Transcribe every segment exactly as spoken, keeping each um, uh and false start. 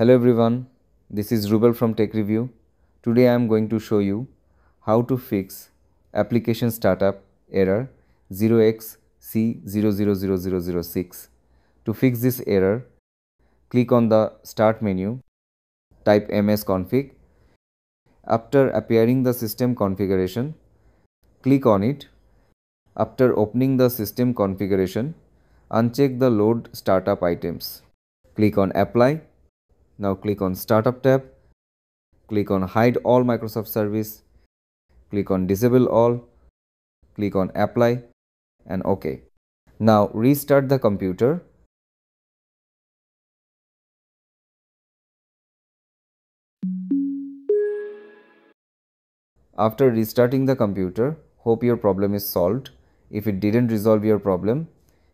Hello everyone, this is Rubel from Tech Review. Today I am going to show you how to fix application startup error zero x c zero zero zero zero zero six. To fix this error, click on the Start menu, type msconfig. After appearing the system configuration, click on it. After opening the system configuration, uncheck the Load Startup Items. Click on Apply. Now click on Startup tab, click on Hide all Microsoft service, click on Disable all, click on Apply and OK. Now restart the computer. After restarting the computer, hope your problem is solved. If it didn't resolve your problem,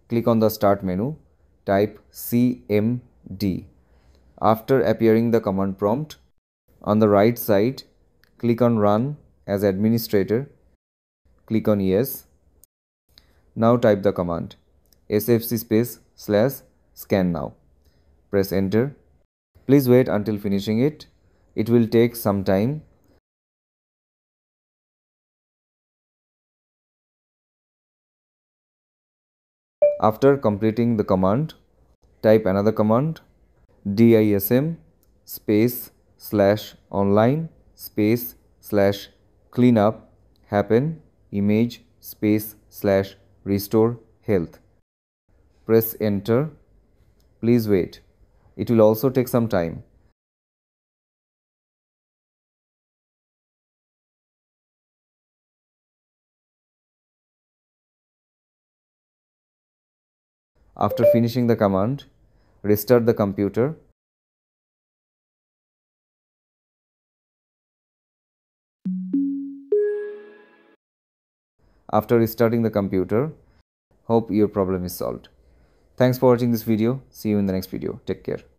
click on the Start menu, type C M D. After appearing the command prompt, on the right side, click on Run as administrator, click on Yes. Now type the command sfc space slash scan now. Press enter. Please wait until finishing it. It will take some time. After completing the command, type another command. DISM space slash online space slash cleanup happen image space slash restore health. Press enter. Please wait. It will also take some time. After finishing the command, restart the computer. After restarting the computer, hope your problem is solved. Thanks for watching this video. See you in the next video. Take care.